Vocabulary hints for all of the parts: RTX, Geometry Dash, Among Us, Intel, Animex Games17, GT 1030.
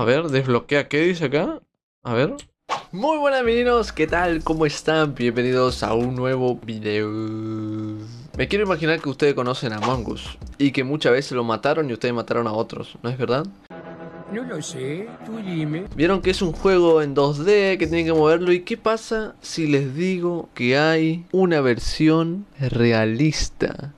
A ver, desbloquea, ¿qué dice acá? A ver. Muy buenas, bienvenidos, ¿qué tal? ¿Cómo están? Bienvenidos a un nuevo video. Me quiero imaginar que ustedes conocen a Among Us y que muchas veces lo mataron y ustedes mataron a otros, ¿no es verdad? No lo sé, tú dime. Vieron que es un juego en 2D, que tienen que moverlo. ¿Y qué pasa si les digo que hay una versión realista?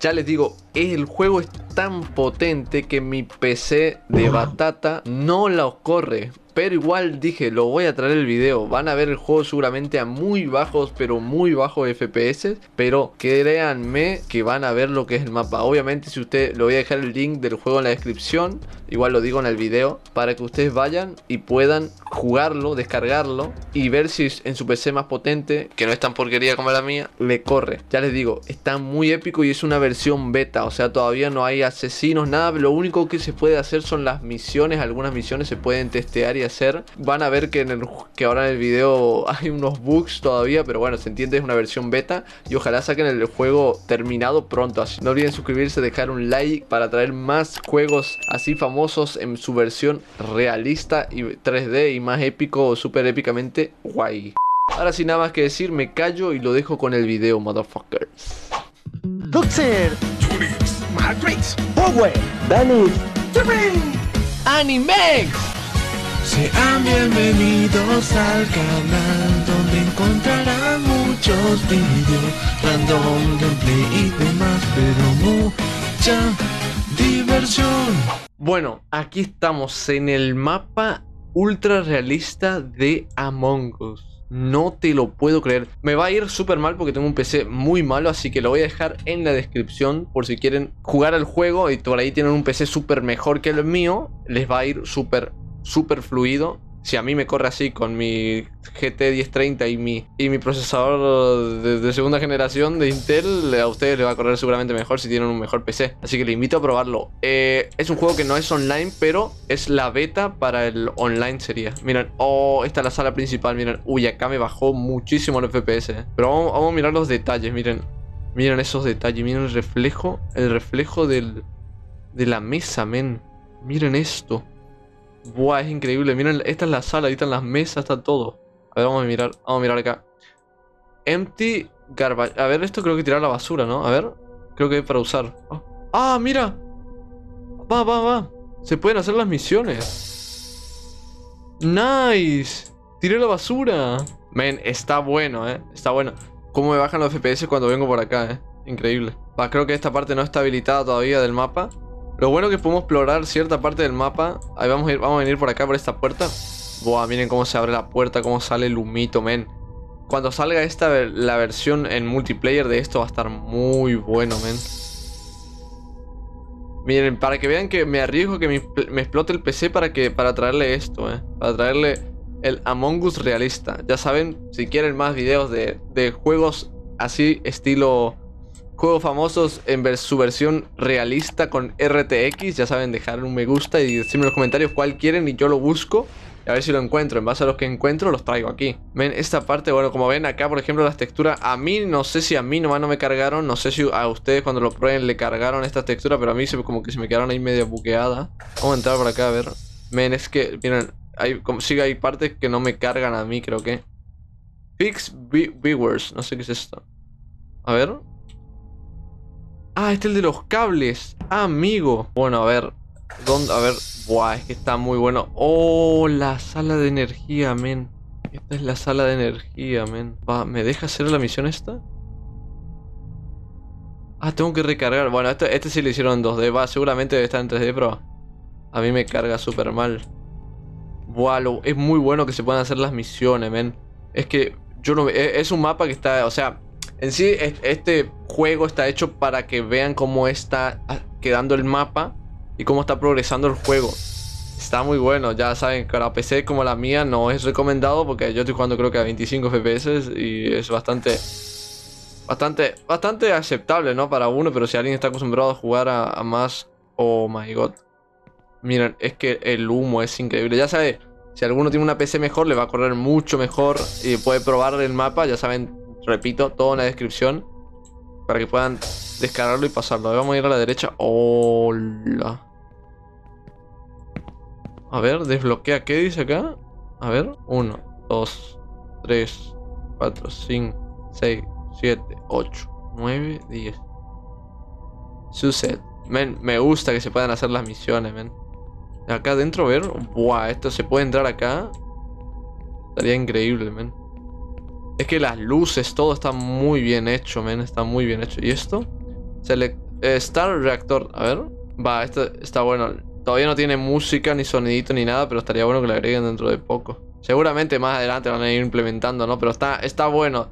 Ya les digo, el juego es tan potente que mi PC de batata no lo corre. Pero igual dije, lo voy a traer el video. Van a ver el juego seguramente a muy bajos, pero muy bajos FPS. Pero créanme que van a ver lo que es el mapa. Obviamente, si ustedes, lo voy a dejar el link del juego en la descripción. Igual lo digo en el video. Para que ustedes vayan y puedan jugarlo, descargarlo. Y ver si en su PC más potente, que no es tan porquería como la mía, le corre. Ya les digo, está muy épico y es una versión beta. O sea, todavía no hay asesinos, nada. Lo único que se puede hacer son las misiones. Algunas misiones se pueden testear y hacer. Van a ver que, ahora en el video hay unos bugs todavía, pero bueno, se entiende, es una versión beta y ojalá saquen el juego terminado pronto. Así no olviden suscribirse, dejar un like para traer más juegos así famosos en su versión realista y 3D y más épico o súper épicamente guay. Ahora sin nada más que decir, me callo y lo dejo con el video, motherfuckers. Luxer, Tunix, Matrix, Power, Danis, Animex. Sean bienvenidos al canal donde encontrarán muchos videos random, gameplay y demás, pero mucha diversión. Bueno, aquí estamos en el mapa ultra realista de Among Us. No te lo puedo creer. Me va a ir súper mal porque tengo un PC muy malo, así que lo voy a dejar en la descripción por si quieren jugar al juego y por ahí tienen un PC súper mejor que el mío. Les va a ir súper mal. Súper fluido. Si a mí me corre así con mi GT 1030 y mi procesador de segunda generación de Intel, a ustedes les va a correr seguramente mejor si tienen un mejor PC. Así que les invito a probarlo. Es un juego que no es online, pero es la beta para el online sería. Miren, oh, esta es la sala principal, miren. Uy, acá me bajó muchísimo el FPS. Pero vamos a mirar los detalles, miren. Miren esos detalles, miren el reflejo de la mesa, men. Miren esto. Buah, es increíble, miren, esta es la sala, ahí están las mesas, está todo. A ver, vamos a mirar acá. Empty garbage, a ver, esto creo que tirar la basura, ¿no? A ver, creo que es para usar. Oh. ¡Ah, mira! Va. Se pueden hacer las misiones. ¡Nice! Tiré la basura. Men, está bueno, está bueno. Cómo me bajan los FPS cuando vengo por acá, Increíble. Va, creo que esta parte no está habilitada todavía del mapa. Lo bueno es que podemos explorar cierta parte del mapa. Ahí vamos a venir por acá, por esta puerta. Buah, miren cómo se abre la puerta, cómo sale el humito, men. Cuando salga la versión en multiplayer de esto va a estar muy bueno, men. Miren, para que vean que me arriesgo que me explote el PC para traerle esto, Para traerle el Among Us realista. Ya saben, si quieren más videos de juegos así, estilo... Juegos famosos en su versión realista con RTX. Ya saben, dejar un me gusta y decirme en los comentarios cuál quieren y yo lo busco. Y a ver si lo encuentro. En base a los que encuentro los traigo aquí. Ven, esta parte, bueno, como ven acá, por ejemplo, las texturas. A mí, no sé si a mí nomás no me cargaron. No sé si a ustedes cuando lo prueben le cargaron esta textura. Pero a mí como que se me quedaron ahí medio buqueada. Vamos a entrar por acá, a ver. Ven, es que, miren, hay partes que no me cargan a mí, creo que. Fix viewers. No sé qué es esto. A ver. Ah, este es el de los cables. Ah, amigo. Bueno, a ver. ¿Dónde? A ver. Buah, es que está muy bueno. Oh, la sala de energía, men. Esta es la sala de energía, men. Va, ¿me deja hacer la misión esta? Ah, tengo que recargar. Bueno, este sí lo hicieron en 2D. Va, seguramente debe estar en 3D, pero a mí me carga súper mal. Buah, es muy bueno que se puedan hacer las misiones, men. Es que yo no... Es un mapa que está... O sea... En sí, este juego está hecho para que vean cómo está quedando el mapa y cómo está progresando el juego. Está muy bueno, ya saben, para PC como la mía no es recomendado porque yo estoy jugando creo que a 25 FPS y es bastante aceptable, ¿no? Para uno, pero si alguien está acostumbrado a jugar a más... Oh my god. Miren, es que el humo es increíble, ya saben, si alguno tiene una PC mejor le va a correr mucho mejor y puede probar el mapa, ya saben... Repito, todo en la descripción para que puedan descargarlo y pasarlo. Vamos a ir a la derecha. ¡Hola! A ver, desbloquea. ¿Qué dice acá? A ver, 1, 2, 3, 4, 5, 6, 7, 8, 9, 10. Suset. Men, me gusta que se puedan hacer las misiones, men. Acá adentro, a ver. Buah, esto se puede entrar acá. Estaría increíble, men. Es que las luces, todo está muy bien hecho, men. Está muy bien hecho. ¿Y esto? Select Star Reactor. A ver. Va, esto está bueno. Todavía no tiene música, ni sonidito, ni nada, pero estaría bueno que lo agreguen dentro de poco. Seguramente más adelante van a ir implementando, ¿no? Pero está bueno.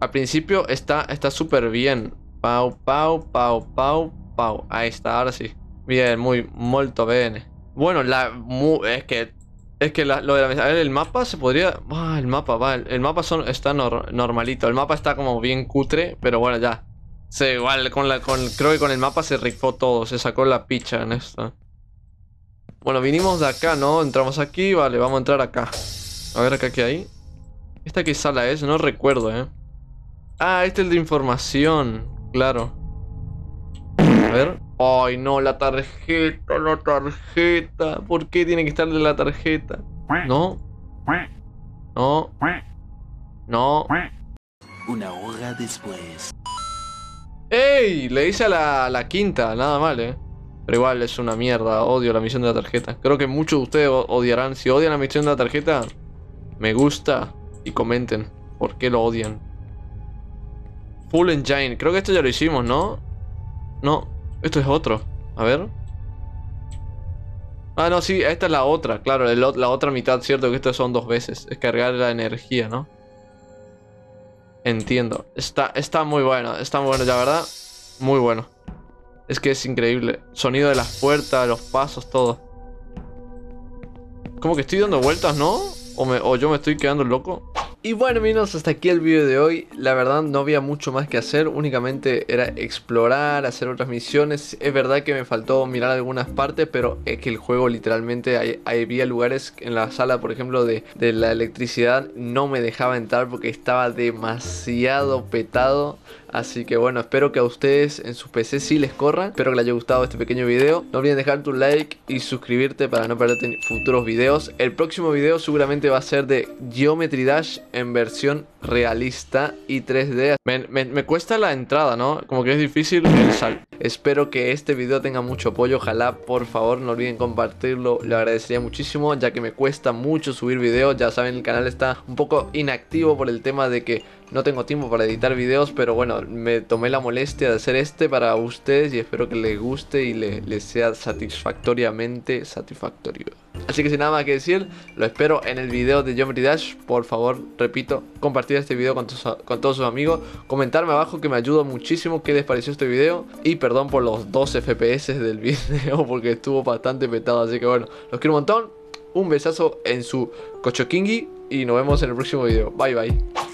Al principio está súper bien. Pau, pau, pau, pau, pau. Ahí está, ahora sí. Bien, muy, molto bene. Bueno, lo de la mesa. A ver, el mapa se podría... Ah, el mapa, va. El mapa está normalito. El mapa está como bien cutre, pero bueno, ya. Sí, igual, creo que con el mapa se rifó todo. Se sacó la picha en esto. Bueno, vinimos de acá, ¿no? Entramos aquí, vale, vamos a entrar acá. A ver acá qué hay. ¿Esta qué sala es? No recuerdo, Ah, este es el de información. Claro. A ver. Ay, no, la tarjeta, la tarjeta. ¿Por qué tiene que estar de la tarjeta? No. No. No. Una hora después. ¡Ey! Le hice a la quinta, nada mal, Pero igual es una mierda, odio la misión de la tarjeta. Creo que muchos de ustedes odiarán. Si odian la misión de la tarjeta, me gusta y comenten por qué lo odian. Full Engine, creo que esto ya lo hicimos, ¿no? No, esto es otro. A ver. Ah, no, sí, esta es la otra, claro, la otra mitad, cierto que estas son dos veces. Es cargar la energía, ¿no? Entiendo. Está muy bueno, la verdad. Muy bueno. Es que es increíble. Sonido de las puertas, los pasos, todo. Como que estoy dando vueltas, ¿no? O yo me estoy quedando loco. Y bueno, amigos, hasta aquí el video de hoy. La verdad no había mucho más que hacer. Únicamente era explorar, hacer otras misiones. Es verdad que me faltó mirar algunas partes, pero es que el juego literalmente había lugares en la sala, por ejemplo, de la electricidad. No me dejaba entrar porque estaba demasiado petado. Así que bueno, espero que a ustedes en sus PCs sí les corran. Espero que les haya gustado este pequeño video. No olviden dejar tu like y suscribirte para no perderte futuros videos. El próximo video seguramente va a ser de Geometry Dash en versión realista y 3D. Me cuesta la entrada, ¿no? Como que es difícil el salto. Espero que este video tenga mucho apoyo. Ojalá, por favor, no olviden compartirlo. Lo agradecería muchísimo, ya que me cuesta mucho subir videos. Ya saben, el canal está un poco inactivo por el tema de que no tengo tiempo para editar videos, pero bueno, me tomé la molestia de hacer este para ustedes y espero que les guste y les sea satisfactoriamente satisfactorio. Así que sin nada más que decir, lo espero en el video de Geometry Dash. Por favor, repito, compartir este video con todos sus amigos. Comentarme abajo, que me ayuda muchísimo, qué les pareció este video. Y perdón por los 12 FPS del video, porque estuvo bastante petado. Así que bueno, los quiero un montón. Un besazo en su cochoquingui y nos vemos en el próximo video. Bye bye.